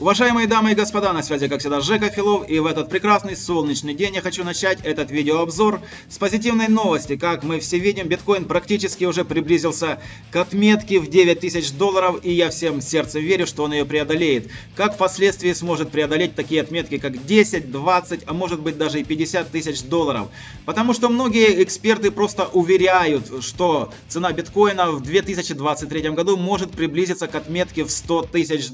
Уважаемые дамы и господа, на связи, как всегда, Жека Филов, и в этот прекрасный солнечный день я хочу начать этот видеообзор с позитивной новости. Как мы все видим, биткоин практически уже приблизился к отметке в $9000, и я всем сердцем верю, что он ее преодолеет. Как впоследствии сможет преодолеть такие отметки, как 10, 20, а может быть даже и $50 тысяч. Потому что многие эксперты просто уверяют, что цена биткоина в 2023 году может приблизиться к отметке в $100 тысяч.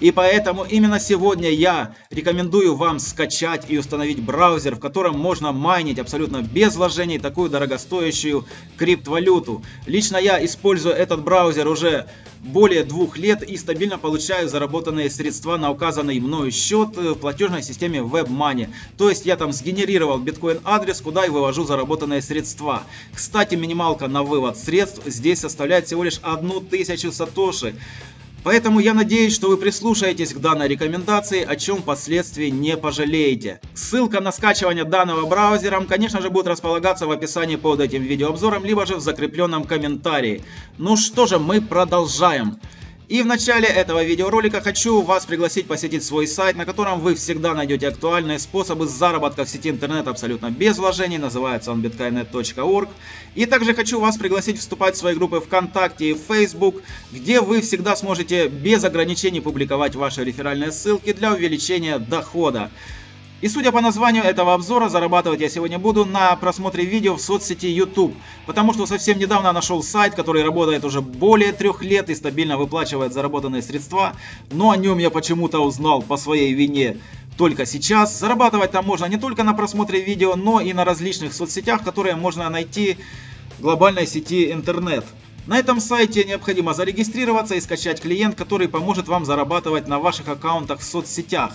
И поэтому именно сегодня я рекомендую вам скачать и установить браузер, в котором можно майнить абсолютно без вложений такую дорогостоящую криптовалюту. Лично я использую этот браузер уже более 2 лет и стабильно получаю заработанные средства на указанный мною счет в платежной системе WebMoney. То есть я там сгенерировал биткоин-адрес, куда и вывожу заработанные средства. Кстати, минималка на вывод средств здесь составляет всего лишь 1000 сатоши. Поэтому я надеюсь, что вы прислушаетесь к данной рекомендации, о чем впоследствии не пожалеете. Ссылка на скачивание данного браузера, конечно же, будет располагаться в описании под этим видеообзором, либо же в закрепленном комментарии. Ну что же, мы продолжаем. И в начале этого видеоролика хочу вас пригласить посетить свой сайт, на котором вы всегда найдете актуальные способы заработка в сети интернет абсолютно без вложений. Называется он bitcoin.net.org. И также хочу вас пригласить вступать в свои группы ВКонтакте и Facebook, где вы всегда сможете без ограничений публиковать ваши реферальные ссылки для увеличения дохода. И судя по названию этого обзора, зарабатывать я сегодня буду на просмотре видео в соцсети YouTube, потому что совсем недавно нашел сайт, который работает уже более 3 лет и стабильно выплачивает заработанные средства, но о нем я почему-то узнал по своей вине только сейчас. Зарабатывать там можно не только на просмотре видео, но и на различных соцсетях, которые можно найти в глобальной сети интернет. На этом сайте необходимо зарегистрироваться и скачать клиент, который поможет вам зарабатывать на ваших аккаунтах в соцсетях.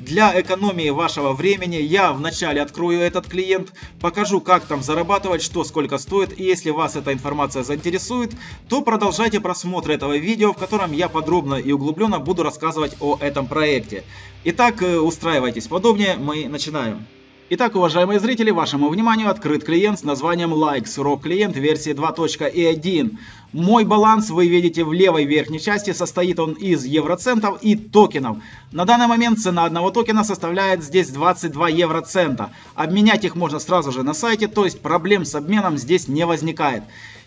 Для экономии вашего времени я вначале открою этот клиент, покажу, как там зарабатывать, что сколько стоит, и если вас эта информация заинтересует, то продолжайте просмотр этого видео, в котором я подробно и углубленно буду рассказывать о этом проекте. Итак, устраивайтесь подобнее, мы начинаем. Итак, уважаемые зрители, вашему вниманию открыт клиент с названием Likes Rock Client версии 2.1. Мой баланс вы видите в левой верхней части, состоит он из евроцентов и токенов. На данный момент цена одного токена составляет здесь 22 евроцента. Обменять их можно сразу же на сайте, то есть проблем с обменом здесь не возникает.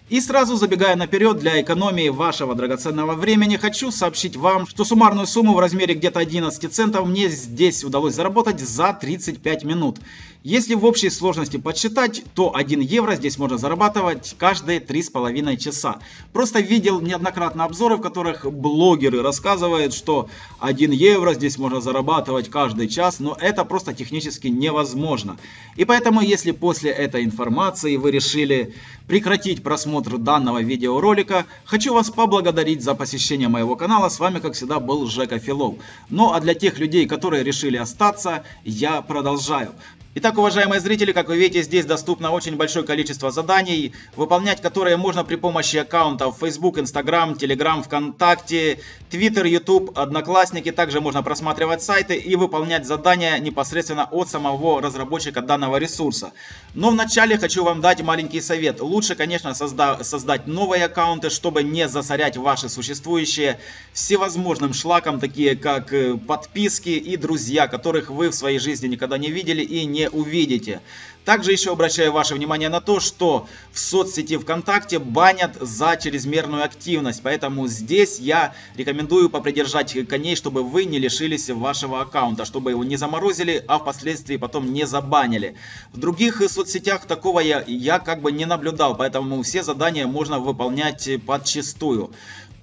И сразу забегая наперед, для экономии вашего драгоценного времени, хочу сообщить вам, что суммарную сумму в размере где-то 11 центов мне здесь удалось заработать за 35 минут. Если в общей сложности подсчитать, то 1 евро здесь можно зарабатывать каждые 3,5 часа. Просто видел неоднократно обзоры, в которых блогеры рассказывают, что 1 евро здесь можно зарабатывать каждый час, но это просто технически невозможно. И поэтому, если после этой информации вы решили прекратить просмотр данного видеоролика, хочу вас поблагодарить за посещение моего канала. С вами, как всегда, был Жека Филов. Ну а для тех людей, которые решили остаться, я продолжаю. Итак, уважаемые зрители, как вы видите, здесь доступно очень большое количество заданий, выполнять которые можно при помощи аккаунтов Facebook, Instagram, Telegram, ВКонтакте, Twitter, YouTube, Одноклассники. Также можно просматривать сайты и выполнять задания непосредственно от самого разработчика данного ресурса. Но вначале хочу вам дать маленький совет. Лучше, конечно, создать новые аккаунты, чтобы не засорять ваши существующие всевозможным шлаком, такие как подписки и друзья, которых вы в своей жизни никогда не видели и не увидите. Также еще обращаю ваше внимание на то, что в соцсети ВКонтакте банят за чрезмерную активность, поэтому здесь я рекомендую попридержать коней, чтобы вы не лишились вашего аккаунта, чтобы его не заморозили, а впоследствии потом не забанили. В других соцсетях такого я как бы не наблюдал, поэтому все задания можно выполнять подчистую.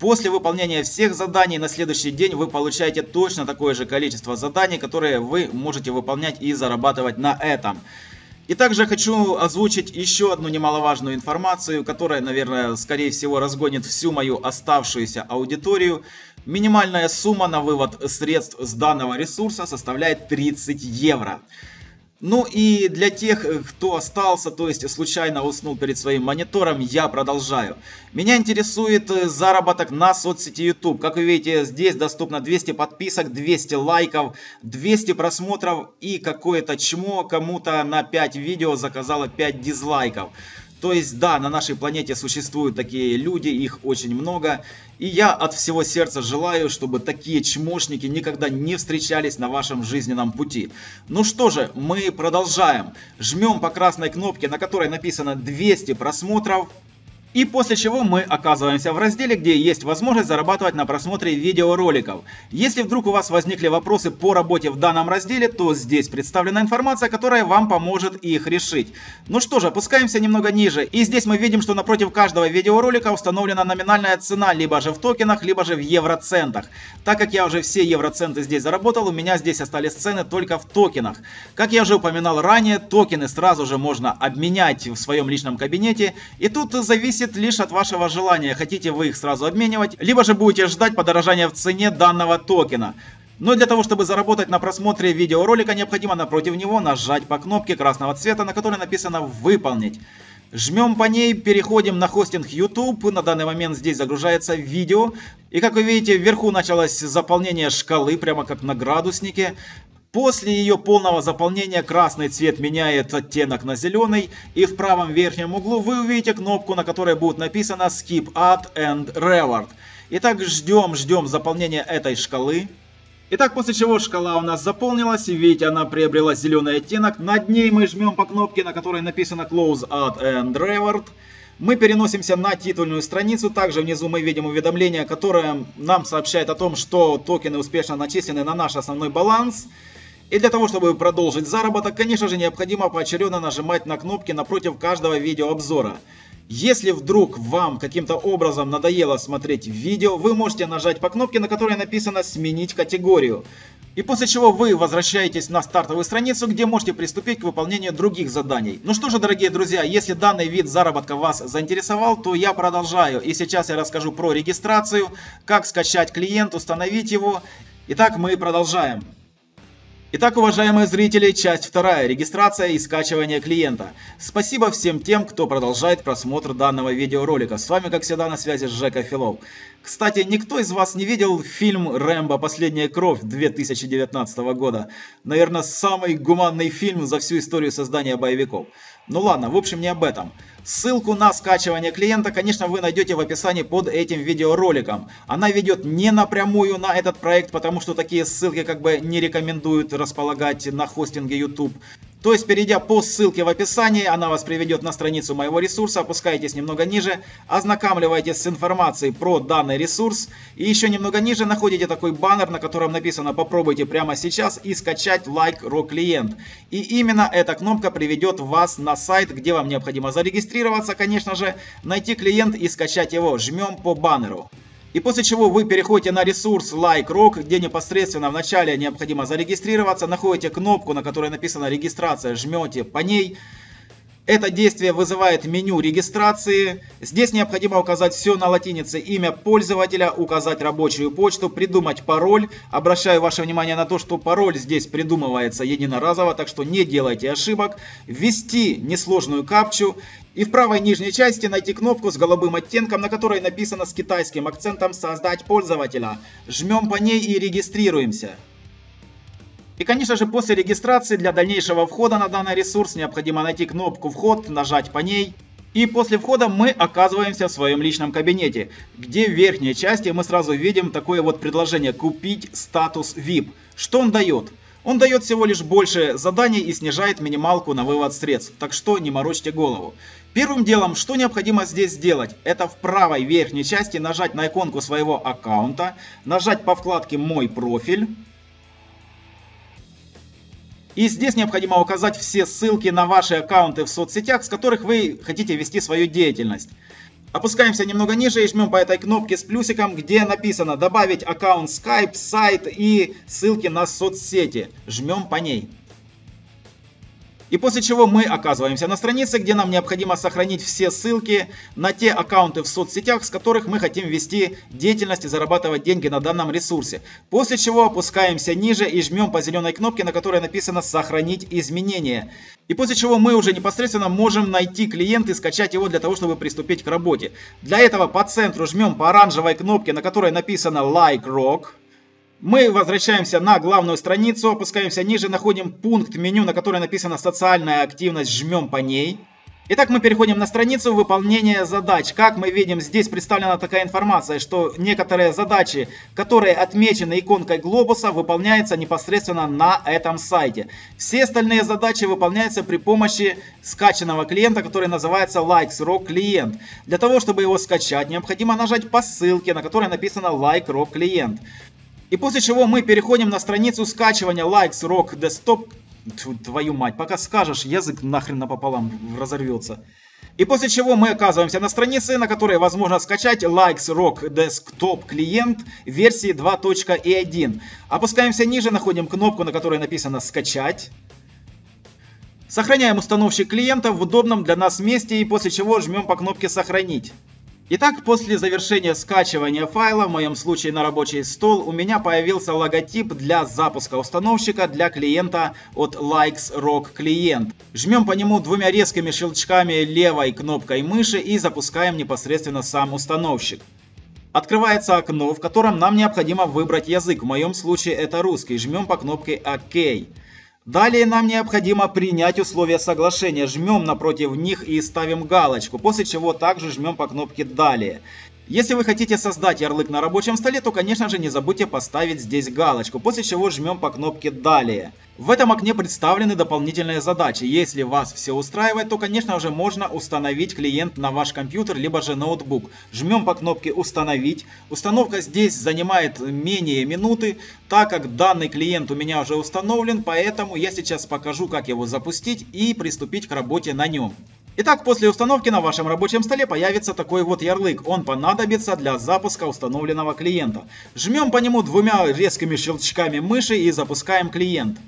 После выполнения всех заданий на следующий день вы получаете точно такое же количество заданий, которые вы можете выполнять и зарабатывать на этом. И также хочу озвучить еще одну немаловажную информацию, которая, наверное, скорее всего, разгонит всю мою оставшуюся аудиторию. Минимальная сумма на вывод средств с данного ресурса составляет 30 евро. Ну и для тех, кто остался, то есть случайно уснул перед своим монитором, я продолжаю. Меня интересует заработок на соцсети YouTube. Как вы видите, здесь доступно 200 подписок, 200 лайков, 200 просмотров и какое-то чмо кому-то на 5 видео заказало 5 дизлайков. То есть, да, на нашей планете существуют такие люди, их очень много. И я от всего сердца желаю, чтобы такие чмошники никогда не встречались на вашем жизненном пути. Ну что же, мы продолжаем. Жмем по красной кнопке, на которой написано 200 просмотров. И после чего мы оказываемся в разделе, где есть возможность зарабатывать на просмотре видеороликов. Если вдруг у вас возникли вопросы по работе в данном разделе, то здесь представлена информация, которая вам поможет их решить. Ну что же, опускаемся немного ниже. И здесь мы видим, что напротив каждого видеоролика установлена номинальная цена, либо же в токенах, либо же в евроцентах. Так как я уже все евроценты здесь заработал, у меня здесь остались цены только в токенах. Как я уже упоминал ранее, токены сразу же можно обменять в своем личном кабинете. И тут зависит лишь от вашего желания, хотите вы их сразу обменивать, либо же будете ждать подорожания в цене данного токена. Но для того, чтобы заработать на просмотре видеоролика, необходимо напротив него нажать по кнопке красного цвета, на которой написано «Выполнить». Жмем по ней, переходим на хостинг YouTube, на данный момент здесь загружается видео. И как вы видите, вверху началось заполнение шкалы, прямо как на градуснике. После ее полного заполнения красный цвет меняет оттенок на зеленый, и в правом верхнем углу вы увидите кнопку, на которой будет написано Skip Ad and Reward. Итак, ждем заполнения этой шкалы. Итак, после чего шкала у нас заполнилась, и видите, она приобрела зеленый оттенок. Над ней мы жмем по кнопке, на которой написано Close Ad and Reward. Мы переносимся на титульную страницу, также внизу мы видим уведомление, которое нам сообщает о том, что токены успешно начислены на наш основной баланс. И для того, чтобы продолжить заработок, конечно же, необходимо поочередно нажимать на кнопки напротив каждого видеообзора. Если вдруг вам каким-то образом надоело смотреть видео, вы можете нажать по кнопке, на которой написано «Сменить категорию». И после чего вы возвращаетесь на стартовую страницу, где можете приступить к выполнению других заданий. Ну что же, дорогие друзья, если данный вид заработка вас заинтересовал, то я продолжаю. И сейчас я расскажу про регистрацию, как скачать клиент, установить его. Итак, мы продолжаем. Итак, уважаемые зрители, часть 2. Регистрация и скачивание клиента. Спасибо всем тем, кто продолжает просмотр данного видеоролика. С вами, как всегда, на связи Жека Филов. Кстати, никто из вас не видел фильм «Рэмбо. Последняя кровь» 2019 года. Наверное, самый гуманный фильм за всю историю создания боевиков. Ну ладно, в общем, не об этом. Ссылку на скачивание клиента, конечно, вы найдете в описании под этим видеороликом. Она ведет не напрямую на этот проект, потому что такие ссылки как бы не рекомендуют располагать на хостинге YouTube. То есть, перейдя по ссылке в описании, она вас приведет на страницу моего ресурса, опускаетесь немного ниже, ознакомляетесь с информацией про данный ресурс, и еще немного ниже находите такой баннер, на котором написано «Попробуйте прямо сейчас и скачать Like Rock Client». И именно эта кнопка приведет вас на сайт, где вам необходимо зарегистрироваться, конечно же, найти клиент и скачать его. Жмем по баннеру. И после чего вы переходите на ресурс LikeRock, где непосредственно вначале необходимо зарегистрироваться, находите кнопку, на которой написано «Регистрация», жмете по ней. Это действие вызывает меню регистрации. Здесь необходимо указать все на латинице, имя пользователя, указать рабочую почту, придумать пароль. Обращаю ваше внимание на то, что пароль здесь придумывается единоразово, так что не делайте ошибок. Ввести несложную капчу. И в правой нижней части найти кнопку с голубым оттенком, на которой написано с китайским акцентом «Создать пользователя». Жмем по ней и регистрируемся. И, конечно же, после регистрации для дальнейшего входа на данный ресурс необходимо найти кнопку «Вход», нажать по ней. И после входа мы оказываемся в своем личном кабинете, где в верхней части мы сразу видим такое вот предложение «Купить статус VIP». Что он дает? Он дает всего лишь больше заданий и снижает минималку на вывод средств, так что не морочьте голову. Первым делом, что необходимо здесь сделать, это в правой верхней части нажать на иконку своего аккаунта, нажать по вкладке «Мой профиль». И здесь необходимо указать все ссылки на ваши аккаунты в соцсетях, с которых вы хотите вести свою деятельность. Опускаемся немного ниже и жмем по этой кнопке с плюсиком, где написано «Добавить аккаунт Skype», «Сайт» и ссылки на соцсети. Жмем по ней. И после чего мы оказываемся на странице, где нам необходимо сохранить все ссылки на те аккаунты в соцсетях, с которых мы хотим вести деятельность и зарабатывать деньги на данном ресурсе. После чего опускаемся ниже и жмем по зеленой кнопке, на которой написано «Сохранить изменения». И после чего мы уже непосредственно можем найти клиента и скачать его для того, чтобы приступить к работе. Для этого по центру жмем по оранжевой кнопке, на которой написано «Like Rock». Мы возвращаемся на главную страницу, опускаемся ниже, находим пункт меню, на котором написано «Социальная активность», жмем по ней. Итак, мы переходим на страницу выполнения задач. Как мы видим, здесь представлена такая информация, что некоторые задачи, которые отмечены иконкой глобуса, выполняются непосредственно на этом сайте. Все остальные задачи выполняются при помощи скачанного клиента, который называется LikesRockClient. Для того, чтобы его скачать, необходимо нажать по ссылке, на которой написано LikeSurokClient. И после чего мы переходим на страницу скачивания LikesRockDesktop. Твою мать, пока скажешь, язык нахрен напополам разорвется. И после чего мы оказываемся на странице, на которой возможно скачать LikesRockDesktop клиент версии 2.1. Опускаемся ниже, находим кнопку, на которой написано «Скачать». Сохраняем установщик клиента в удобном для нас месте и после чего жмем по кнопке «Сохранить». Итак, после завершения скачивания файла, в моем случае на рабочий стол, у меня появился логотип для запуска установщика для клиента от LikesRockClient. Жмем по нему двумя резкими щелчками левой кнопкой мыши и запускаем непосредственно сам установщик. Открывается окно, в котором нам необходимо выбрать язык, в моем случае это русский. Жмем по кнопке «Ок». Далее нам необходимо принять условия соглашения. Жмем напротив них и ставим галочку, после чего также жмем по кнопке «Далее». Если вы хотите создать ярлык на рабочем столе, то, конечно же, не забудьте поставить здесь галочку, после чего жмем по кнопке «Далее». В этом окне представлены дополнительные задачи. Если вас все устраивает, то, конечно же, можно установить клиент на ваш компьютер, либо же ноутбук. Жмем по кнопке «Установить». Установка здесь занимает менее минуты, так как данный клиент у меня уже установлен, поэтому я сейчас покажу, как его запустить и приступить к работе на нем. Итак, после установки на вашем рабочем столе появится такой вот ярлык. Он понадобится для запуска установленного клиента. Жмем по нему двумя резкими щелчками мыши и запускаем клиент.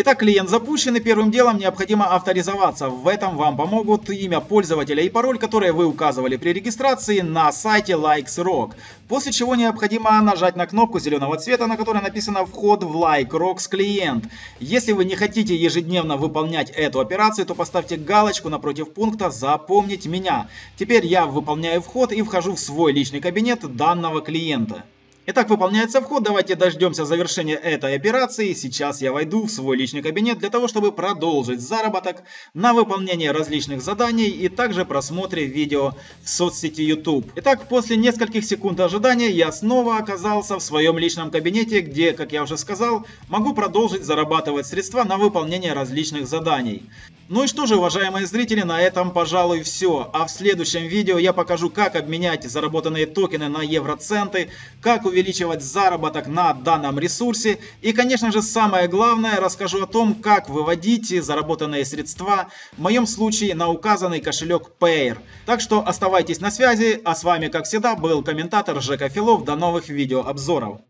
Итак, клиент запущен, и первым делом необходимо авторизоваться. В этом вам помогут имя пользователя и пароль, которые вы указывали при регистрации на сайте LikesRock. После чего необходимо нажать на кнопку зеленого цвета, на которой написано «Вход в LikeSurokClient». Если вы не хотите ежедневно выполнять эту операцию, то поставьте галочку напротив пункта «Запомнить меня». Теперь я выполняю вход и вхожу в свой личный кабинет данного клиента. Итак, выполняется вход, давайте дождемся завершения этой операции. Сейчас я войду в свой личный кабинет для того, чтобы продолжить заработок на выполнение различных заданий и также просмотре видео в соцсети YouTube. Итак, после нескольких секунд ожидания я снова оказался в своем личном кабинете, где, как я уже сказал, могу продолжить зарабатывать средства на выполнение различных заданий. Ну и что же, уважаемые зрители, на этом, пожалуй, все. А в следующем видео я покажу, как обменять заработанные токены на евроценты, как увеличивать заработок на данном ресурсе и, конечно же, самое главное, расскажу о том, как выводить заработанные средства, в моем случае на указанный кошелек Payer. Так что оставайтесь на связи, а с вами, как всегда, был комментатор Жека Филов. До новых видеообзоров.